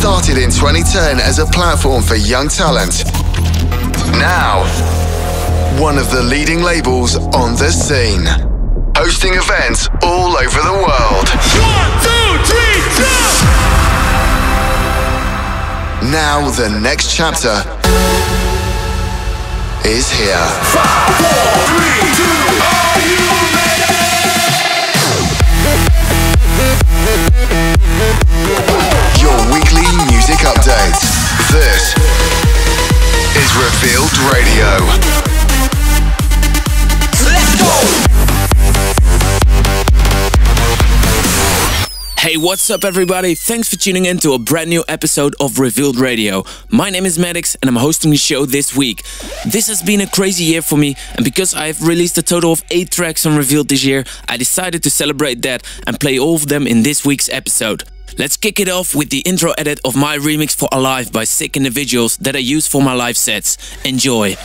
Started in 2010 as a platform for young talent. Now, one of the leading labels on the scene. Hosting events all over the world. 1, 2, 3, 2! Now the next chapter is here. 5, 4, 3, 2, 1! Your weekly music update. This is Revealed Radio. Let's go! Hey, what's up everybody? Thanks for tuning in to a brand new episode of Revealed Radio. My name is Maddix and I'm hosting the show this week. This has been a crazy year for me, and because I've released a total of 8 tracks on Revealed this year, I decided to celebrate that and play all of them in this week's episode. Let's kick it off with the intro edit of my remix for Alive by Sick Individuals that I use for my live sets. Enjoy.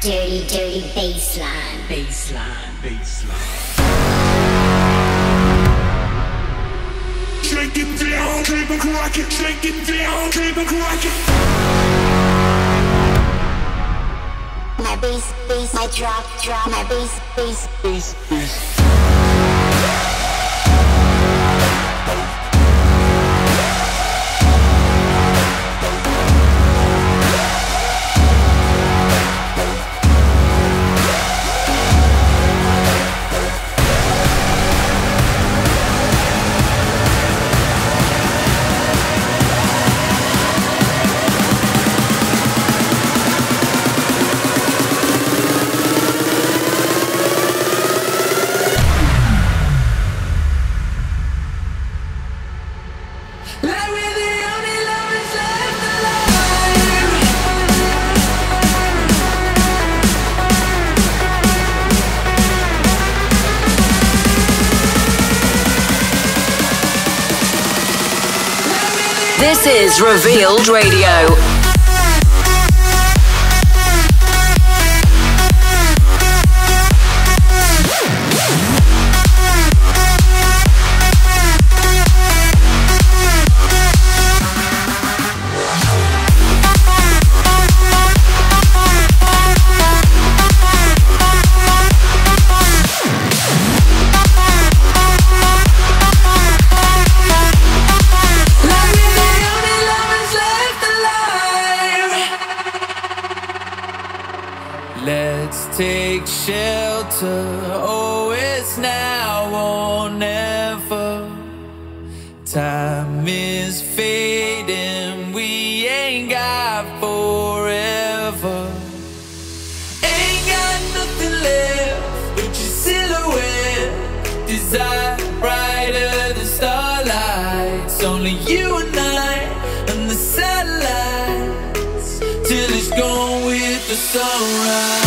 Dirty, dirty bassline. Bassline, bassline. Shake it down, keep it rockin'. Shake it down, keep it rockin'. My bass, bass, my drop, drop. My bass, bass, bass, bass. This is Revealed Radio. Take shelter, oh it's now or never. Time is fading, we ain't got forever. Ain't got nothing left but your silhouette. Desire brighter than starlights. Only you and I and the satellites. Till it's gone with the sunrise.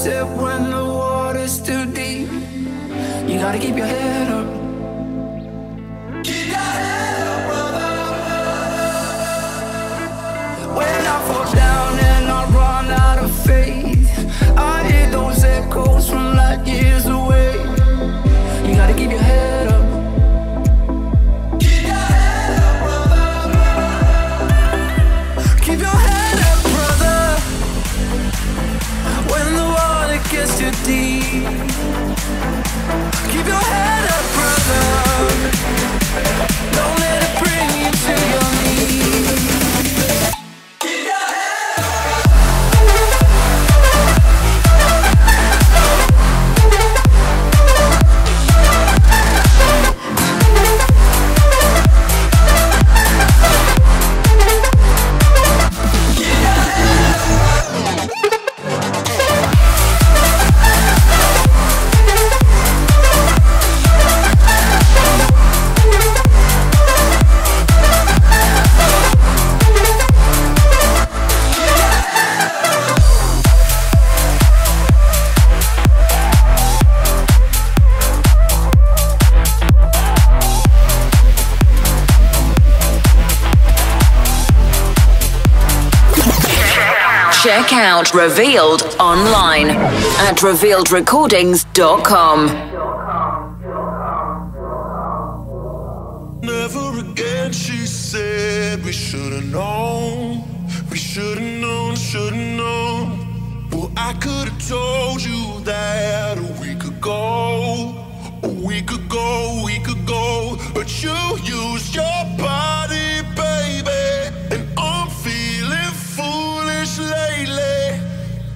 except when the water's too deep. You gotta keep your head up. Keep your head up, brother. When I fall down and I run out of faith, I hear those echoes from light years away. You gotta keep your head up. Gets too deep. Keep your head up, brother. Don't let it bring you to your knees. Keep your head up. Keep your head up, Check out Revealed online at revealedrecordings.com. Never again, she said, we should've known. We should've known, should've known. Well, I could've told you that a week ago. A week ago, a week ago. But you used your body, baby, and I'm feeling foolish lately,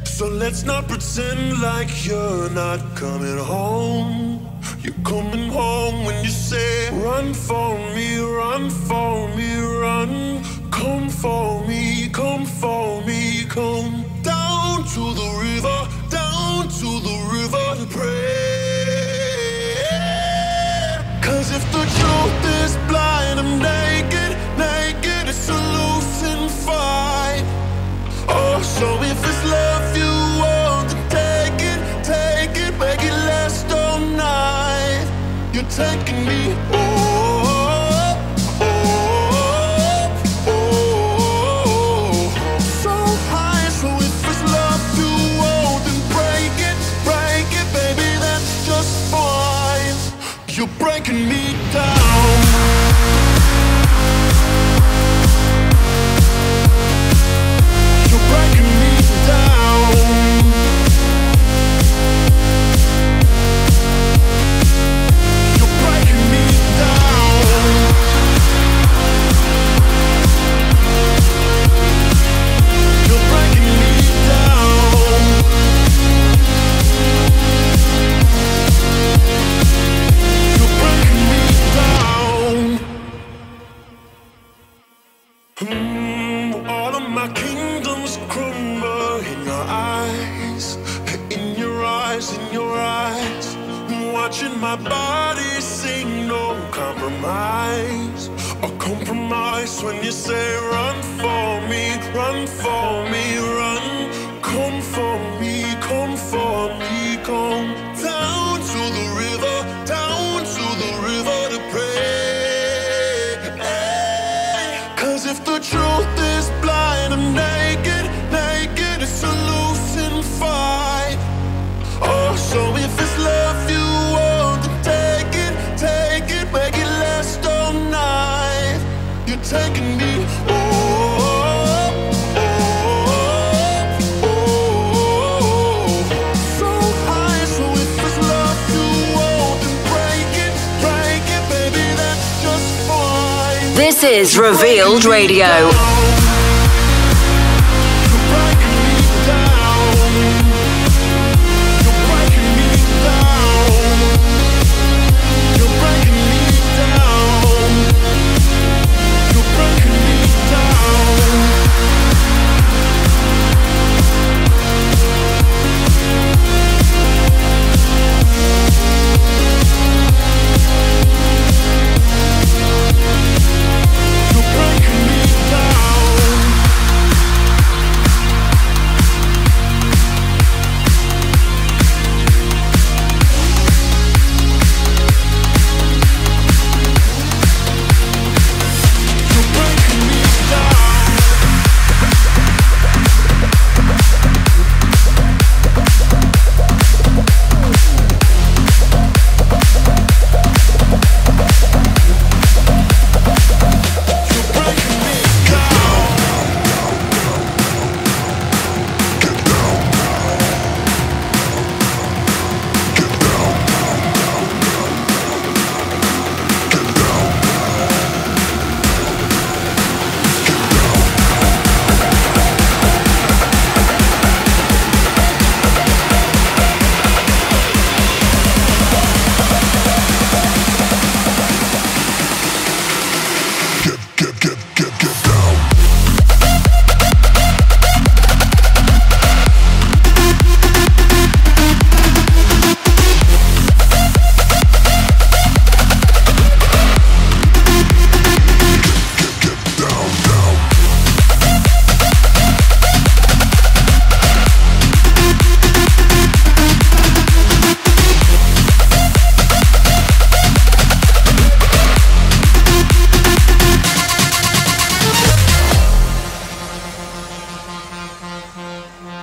so let's not pretend like you're not coming home. You're coming home when you say, run for me, run for me, run. Come for me, come for me, come down to the river, down to the river to pray. 'Cause if the truth is blind, I'm naked, naked, it's a losing fight. Oh, so if it's love you want, then take it, make it last all night. You're taking me, oh, oh, oh, oh, so high. So if it's love you want, then break it, baby, that's just fine. You're breaking me down. This is Revealed Radio.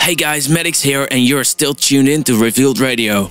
Hey guys, Maddix here, and you're still tuned in to Revealed Radio.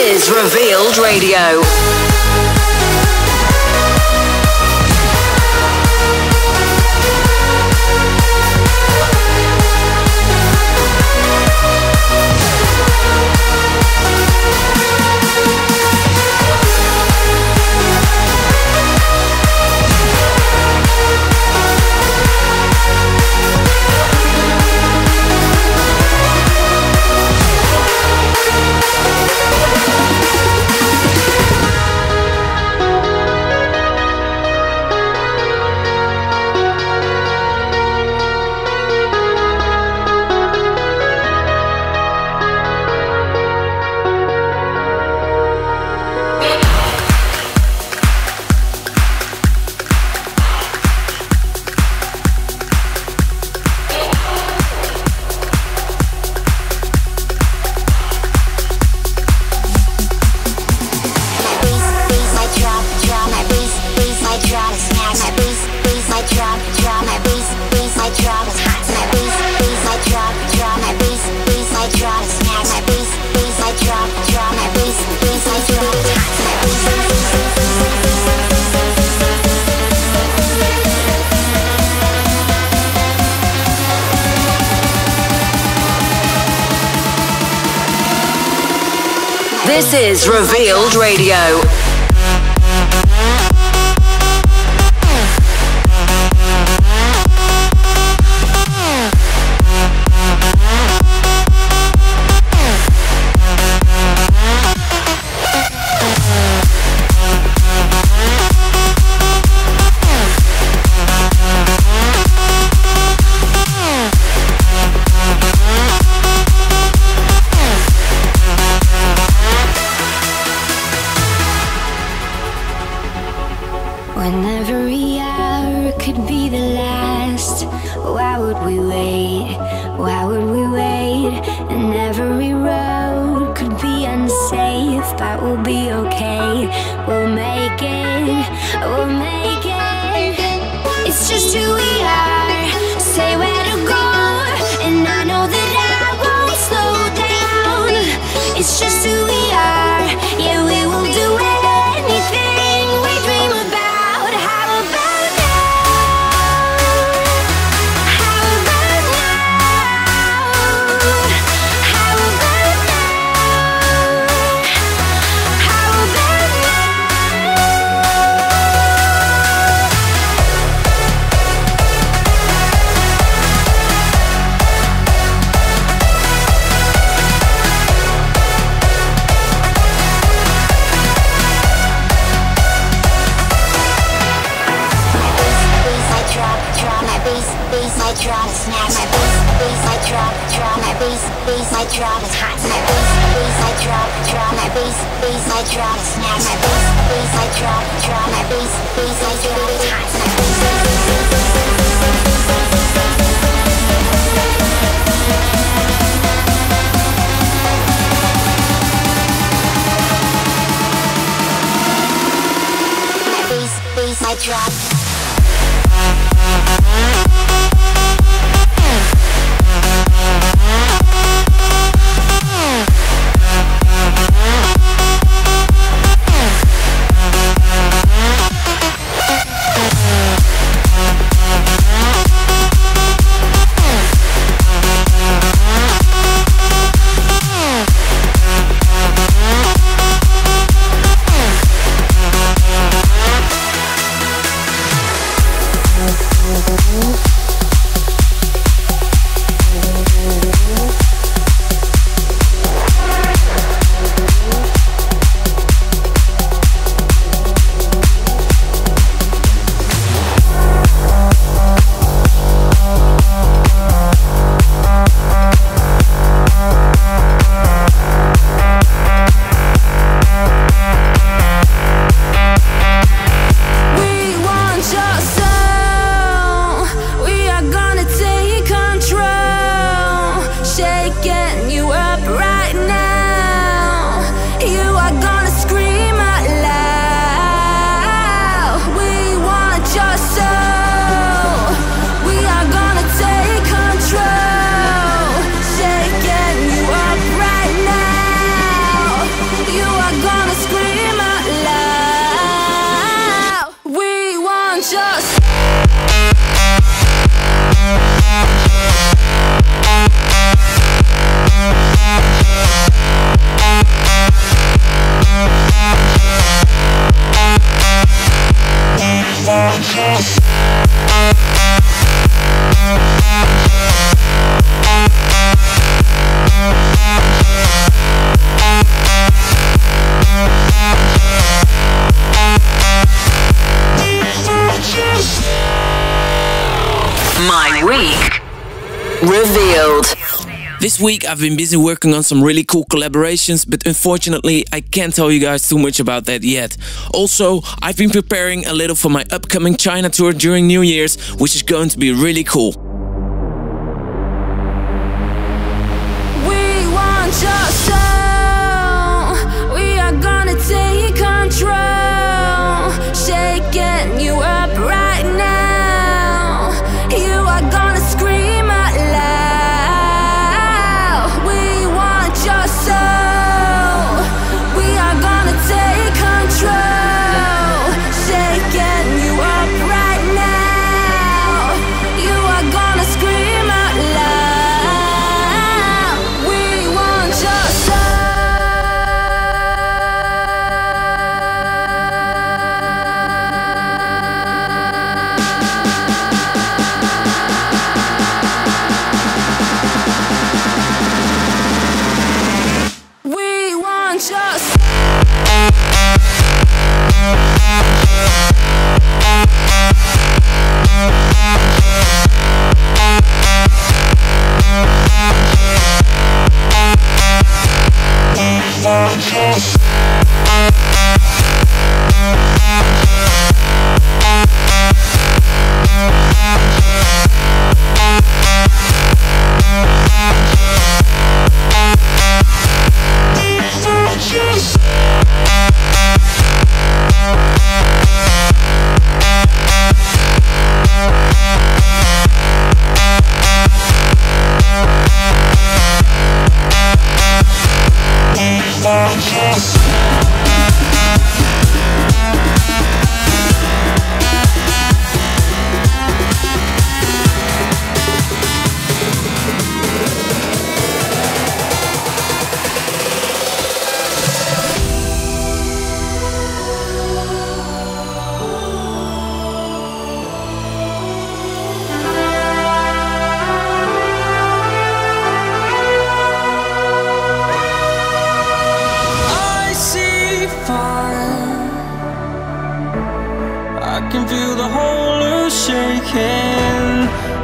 is Revealed Radio. This is Revealed Radio. week. Revealed. This week I've been busy working on some really cool collaborations, but unfortunately I can't tell you guys too much about that yet. Also, I've been preparing a little for my upcoming China tour during New Year's, which is going to be really cool. We want your soul. We are gonna take control, shaking you up right now.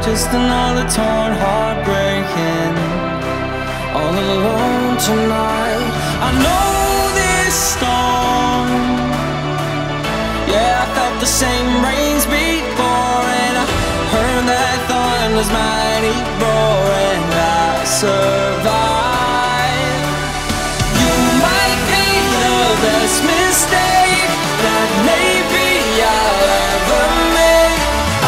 Just another torn heart breaking, all alone tonight. I know this storm, yeah, I felt the same rains before, and I heard that thunder's mighty roar, and I survived. You might be the best mistake that maybe I'll ever make.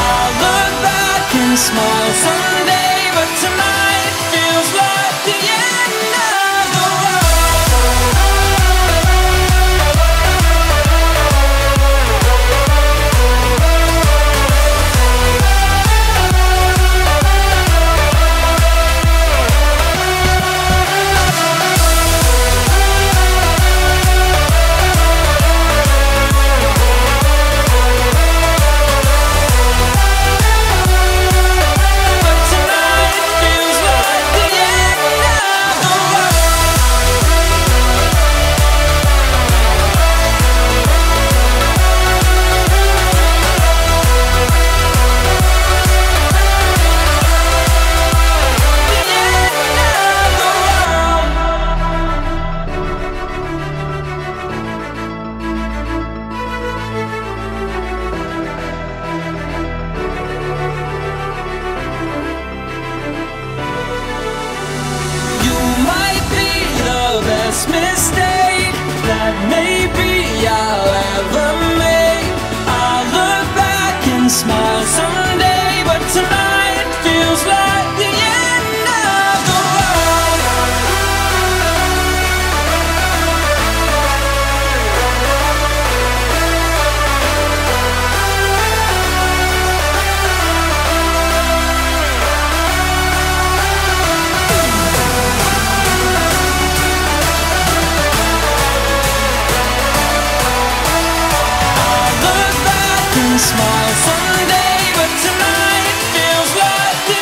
I'll look back and smile someday, but tonight feels like the end of the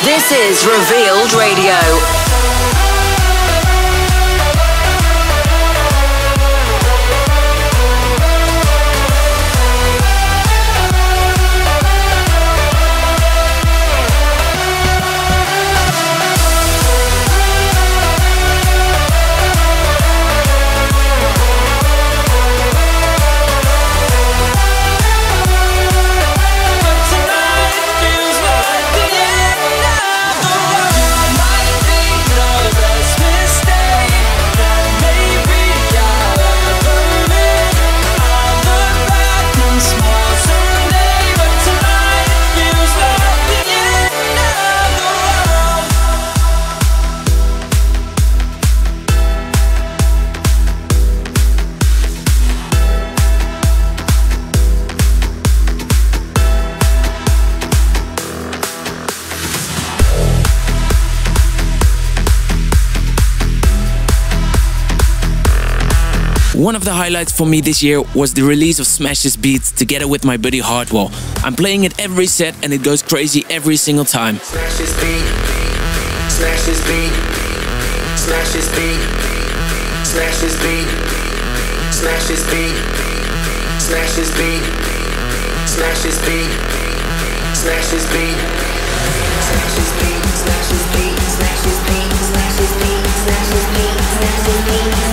This is Revealed Radio. One of the highlights for me this year was the release of Smash's beats together with my buddy Hardwell. I'm playing it every set and it goes crazy every single time. Smash's beat, Smash's beat, Smash's beat, Smash's beat, Smash's beat, Smash's beat, Smash's beat, Smash's beat, Smash's beat, Smash's beat, Smash's beat, Smash's beat, Smash's beat, Smash's beat, Smash's beat, Smash's beat.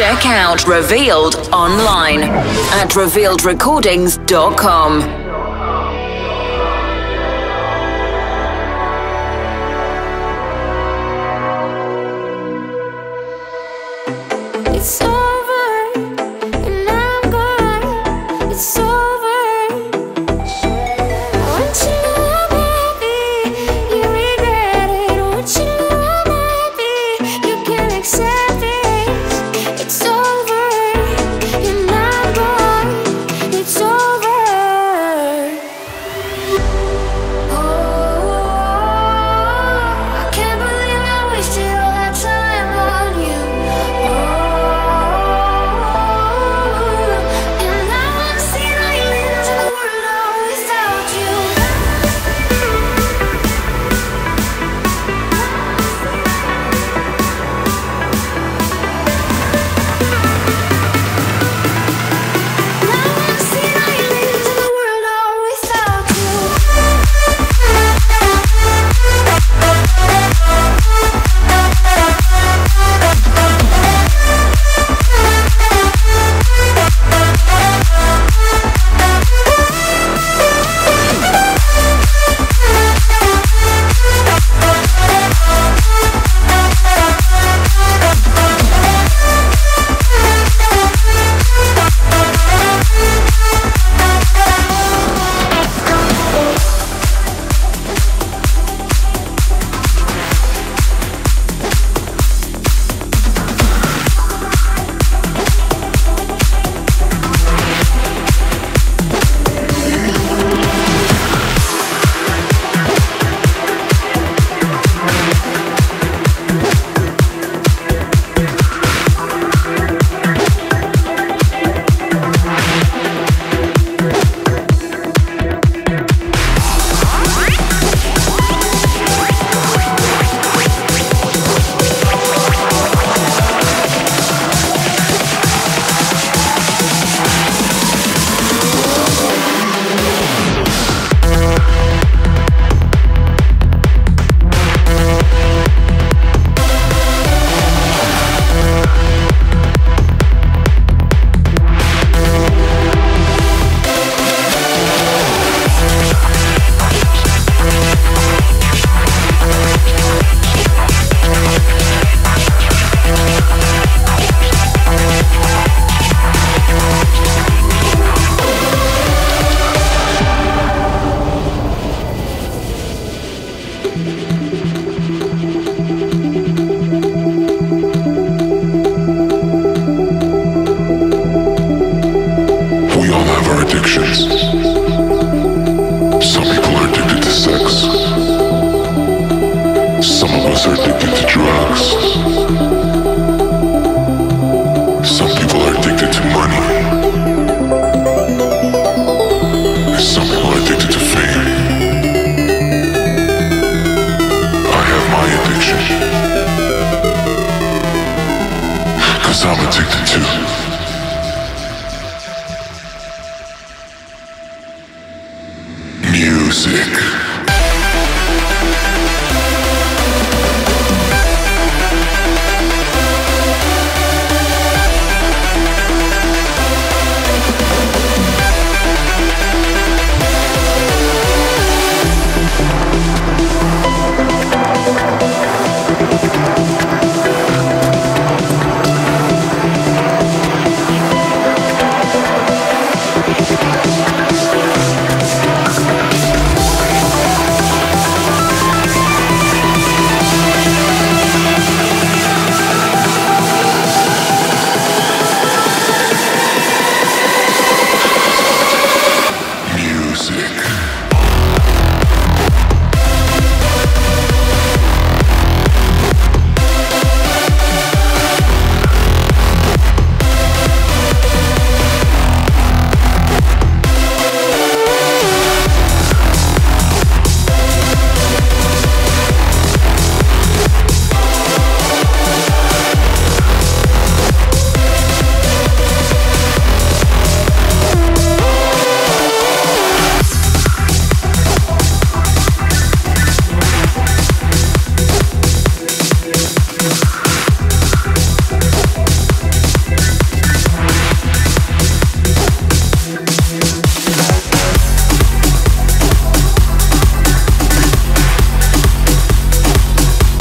Check out Revealed online at revealedrecordings.com.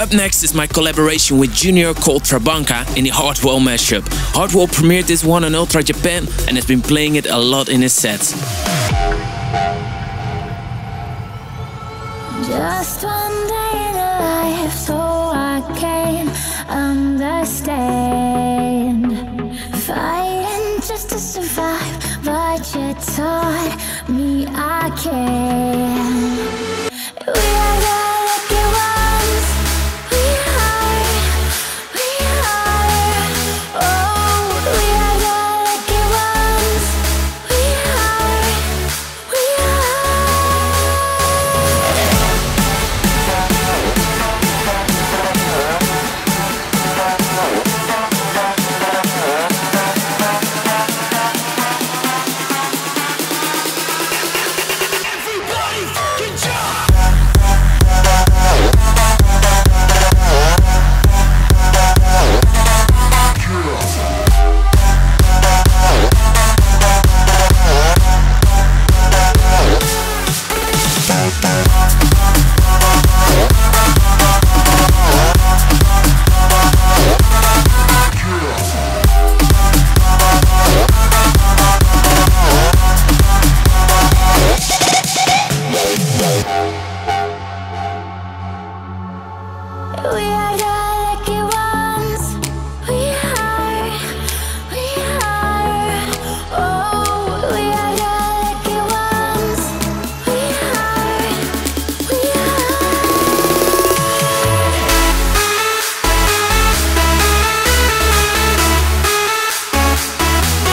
Up next is my collaboration with Junior Colt Trabanka in the Hardwell mashup. Hardwell premiered this one on Ultra Japan and has been playing it a lot in his sets. Just one day in life, so I can understand. Fighting just to survive, but you taught me I can. We are the lucky ones. We are. Oh, we are the lucky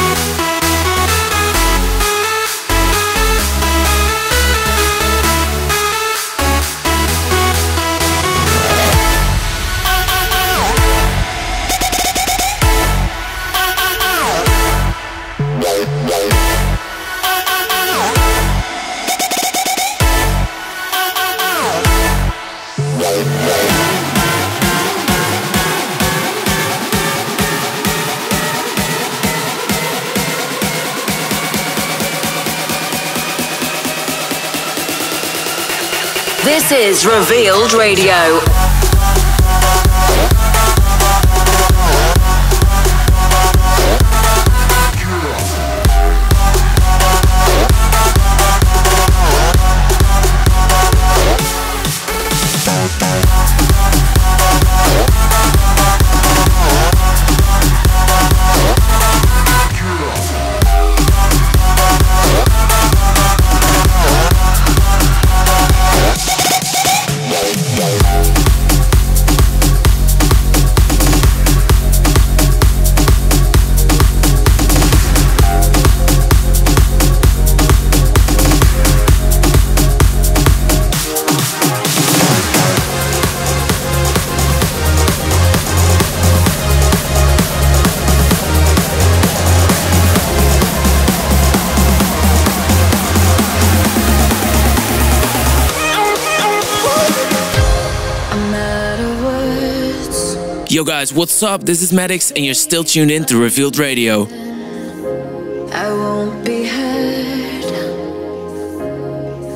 ones. This is Revealed Radio. Yo guys, what's up? This is Maddix and you're still tuned in to Revealed Radio. I won't be heard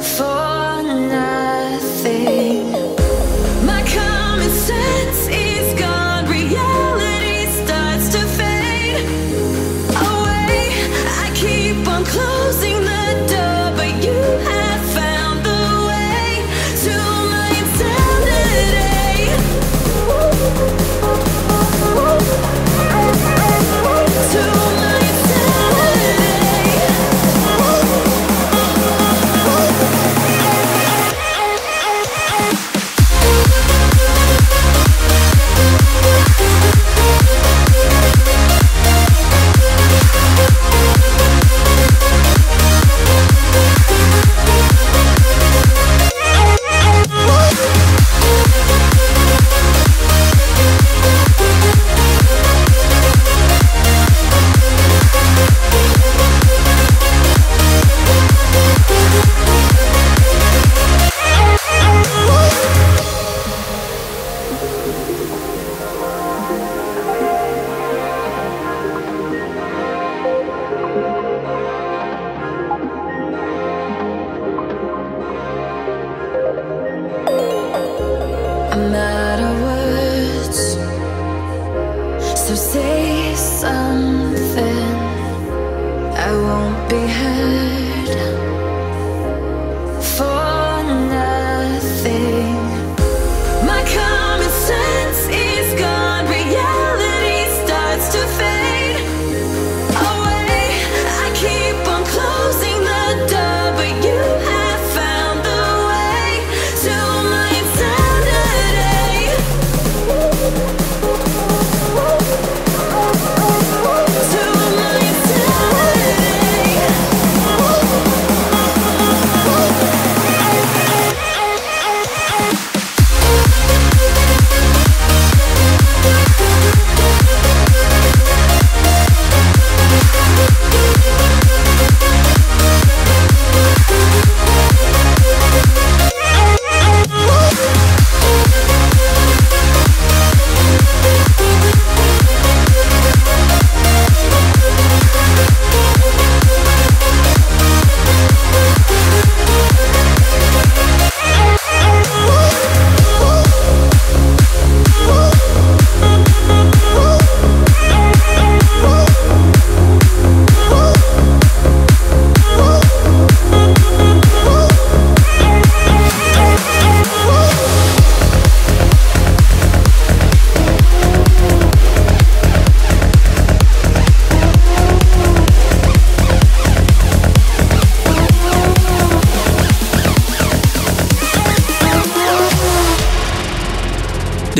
for nothing. My common sense is gone. Reality starts to fade away. I keep on closing the door, but you have found the way to my insanity. I'm out of words.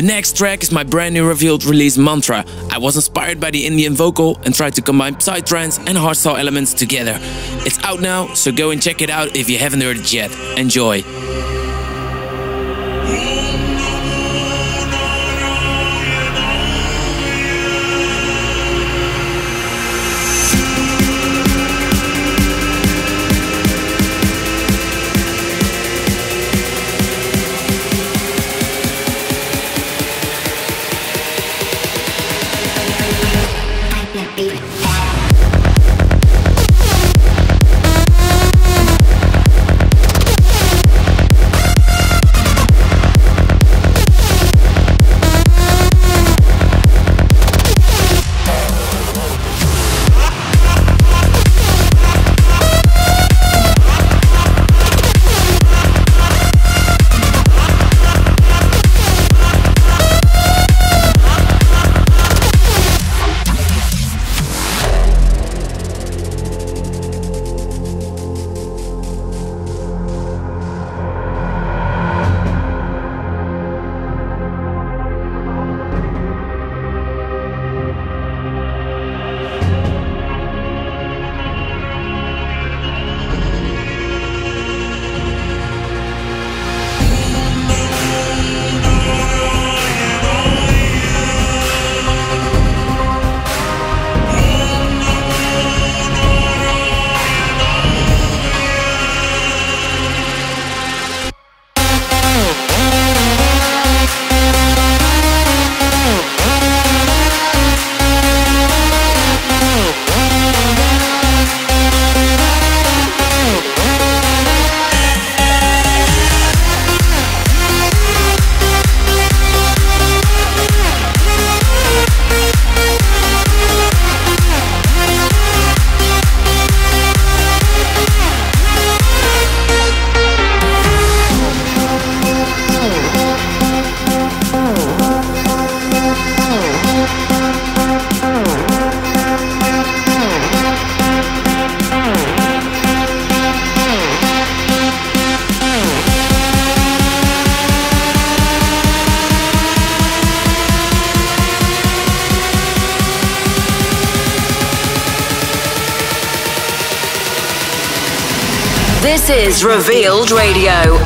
The next track is my brand new Revealed release, Mantra. I was inspired by the Indian vocal and tried to combine psytrance and hardstyle elements together. It's out now, so go and check it out if you haven't heard it yet. Enjoy! This is Revealed Radio.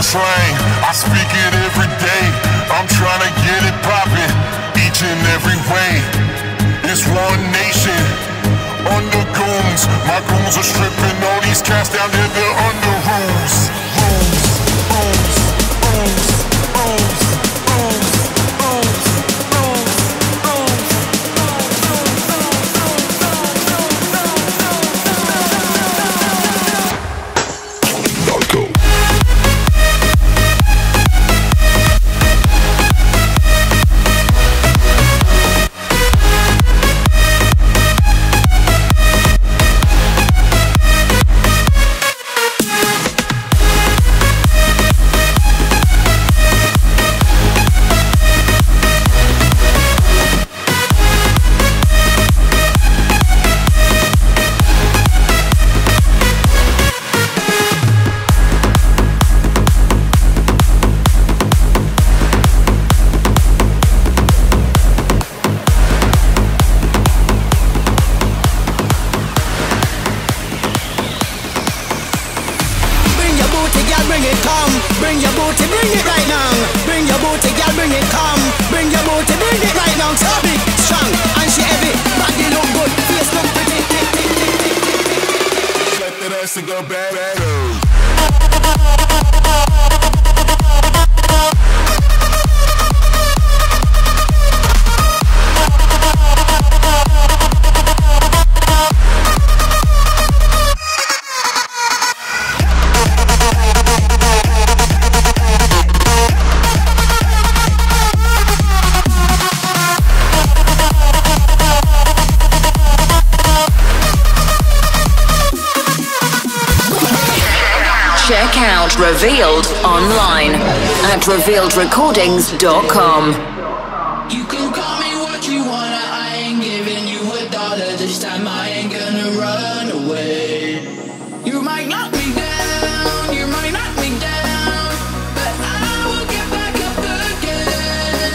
new slang, I speak it every day. I'm trying to get it poppin', each and every way. It's one nation, under goons. My goons are stripping all these cats down here, they're under rules. Rules, rules, rules, rules, rules, rules, rules, rules, Revealed online at revealedrecordings.com. You can call me what you wanna, I ain't giving you $1. This time I ain't gonna run away. You might knock me down, you might knock me down, but I will get back up again.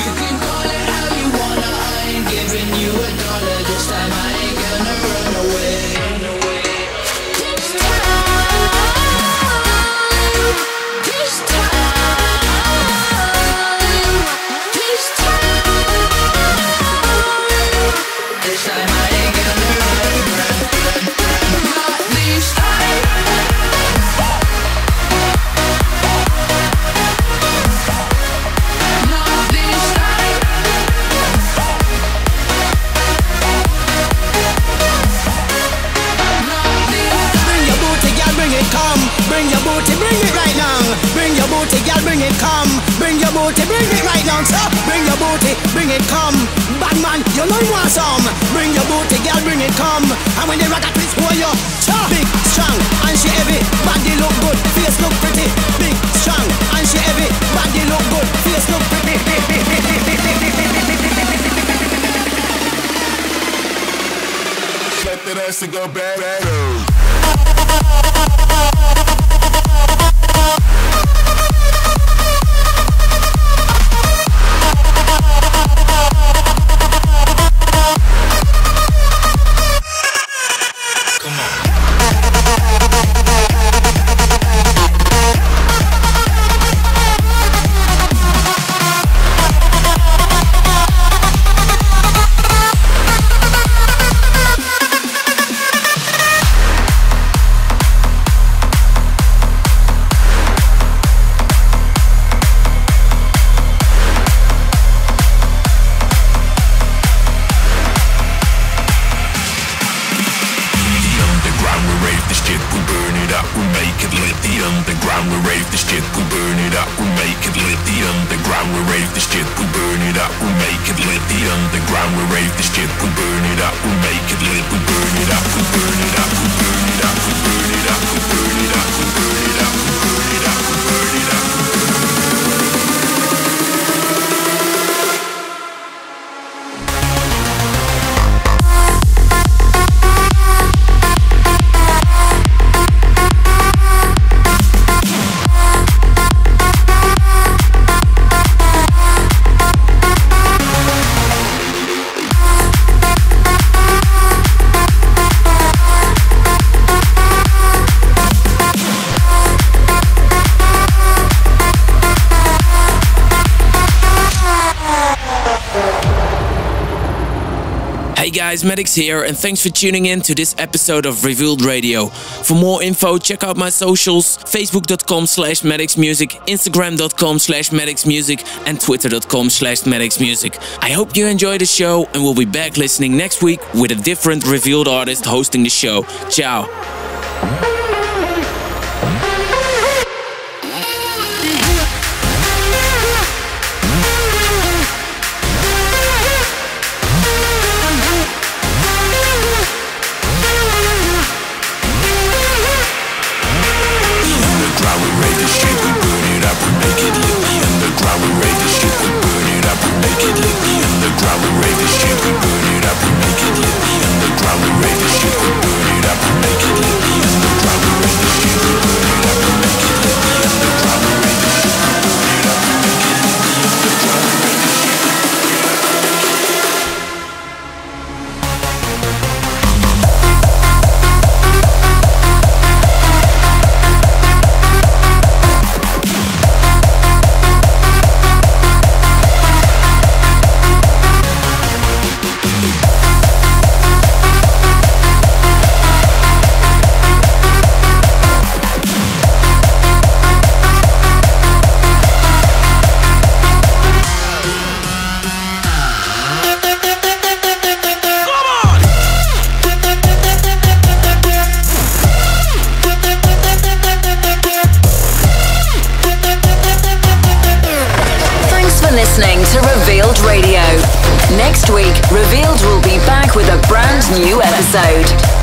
You can call it how you wanna, I ain't giving you $1. This time I ain't gonna run away. You know you want some. Bring your booty, girl, bring it, come. And when they rock at this boy, you're big, strong, and she heavy. Body look good, face look pretty. Big, strong, and she heavy. Body look good, face look pretty. Let that ass go back. Hey guys, Maddix here, and thanks for tuning in to this episode of Revealed Radio. For more info, check out my socials, facebook.com/maddixmusic, instagram.com/maddixmusic and twitter.com/maddixmusic. I hope you enjoy the show, and we'll be back listening next week with a different Revealed artist hosting the show. Ciao.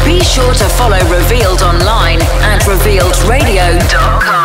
Be sure to follow Revealed online at revealedradio.com.